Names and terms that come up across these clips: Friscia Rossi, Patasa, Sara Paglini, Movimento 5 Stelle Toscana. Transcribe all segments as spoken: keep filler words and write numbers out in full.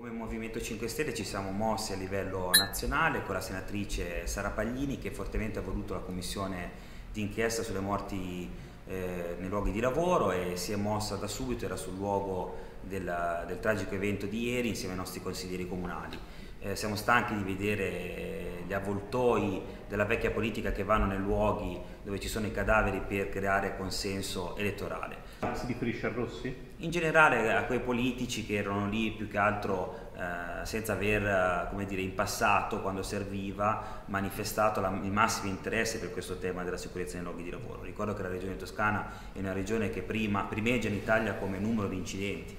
Come Movimento cinque Stelle ci siamo mossi a livello nazionale con la senatrice Sara Paglini, che fortemente ha voluto la commissione d'inchiesta sulle morti eh, nei luoghi di lavoro, e si è mossa da subito, era sul luogo della, del tragico evento di ieri insieme ai nostri consiglieri comunali. Eh, siamo stanchi di vedere gli avvoltoi della vecchia politica che vanno nei luoghi dove ci sono i cadaveri per creare consenso elettorale. Si riferisce a Rossi? In generale a quei politici che erano lì più che altro eh, senza aver, come dire, in passato, quando serviva, manifestato la, il massimo interesse per questo tema della sicurezza nei luoghi di lavoro. Ricordo che la regione Toscana è una regione che prima, primeggia in Italia come numero di incidenti,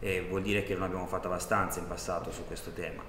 e vuol dire che non abbiamo fatto abbastanza in passato su questo tema.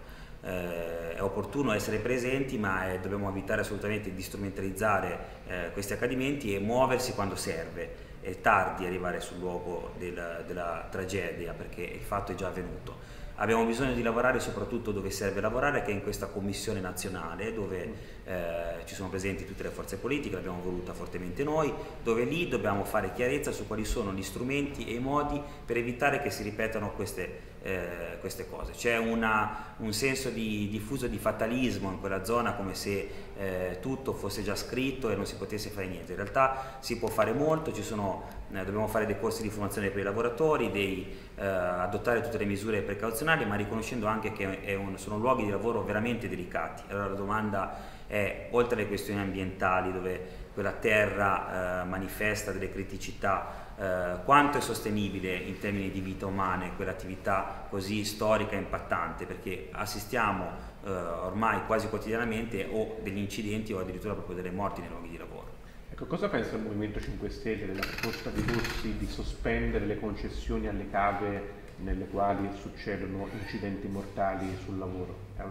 Eh, è opportuno essere presenti, ma eh, dobbiamo evitare assolutamente di strumentalizzare eh, questi accadimenti e muoversi quando serve. È tardi arrivare sul luogo del, della tragedia, perché il fatto è già avvenuto. Abbiamo bisogno di lavorare soprattutto dove serve lavorare, che è in questa commissione nazionale, dove eh, ci sono presenti tutte le forze politiche, l'abbiamo voluta fortemente noi, dove lì dobbiamo fare chiarezza su quali sono gli strumenti e i modi per evitare che si ripetano queste, eh, queste cose. C'è un senso di, diffuso di fatalismo in quella zona, come se eh, tutto fosse già scritto e non si potesse fare niente. In realtà si può fare molto, ci sono, eh, dobbiamo fare dei corsi di formazione per i lavoratori, dei, eh, adottare tutte le misure precauzionali, ma riconoscendo anche che è un, sono luoghi di lavoro veramente delicati. Allora la domanda è, oltre alle questioni ambientali, dove quella terra eh, manifesta delle criticità, eh, quanto è sostenibile in termini di vita umana quell'attività così storica e impattante, perché assistiamo eh, ormai quasi quotidianamente o degli incidenti o addirittura proprio delle morti nei luoghi di lavoro. Ecco, cosa pensa il Movimento cinque Stelle della proposta di Rossi di sospendere le concessioni alle cave nelle quali succedono incidenti mortali sul lavoro? È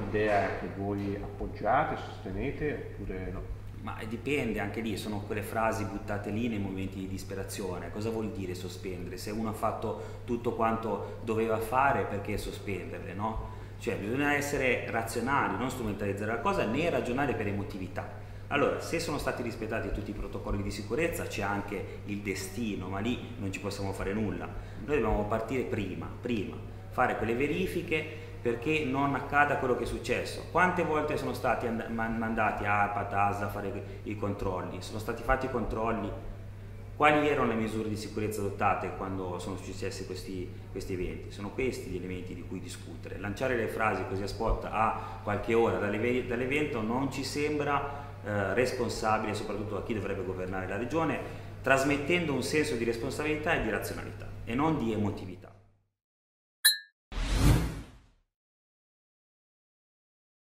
un'idea che voi appoggiate, sostenete oppure no? Ma dipende, anche lì sono quelle frasi buttate lì nei momenti di disperazione. Cosa vuol dire sospendere? Se uno ha fatto tutto quanto doveva fare, perché sospenderle, no? Cioè bisogna essere razionali, non strumentalizzare la cosa né ragionare per emotività. Allora, se sono stati rispettati tutti i protocolli di sicurezza, c'è anche il destino, ma lì non ci possiamo fare nulla. Noi dobbiamo partire prima, prima, fare quelle verifiche perché non accada quello che è successo. Quante volte sono stati mandati a Patasa a fare i controlli? Sono stati fatti i controlli? Quali erano le misure di sicurezza adottate quando sono successi questi, questi eventi? Sono questi gli elementi di cui discutere. Lanciare le frasi così a spot a qualche ora dall'evento non ci sembra Eh, responsabile, soprattutto a chi dovrebbe governare la regione, trasmettendo un senso di responsabilità e di razionalità e non di emotività.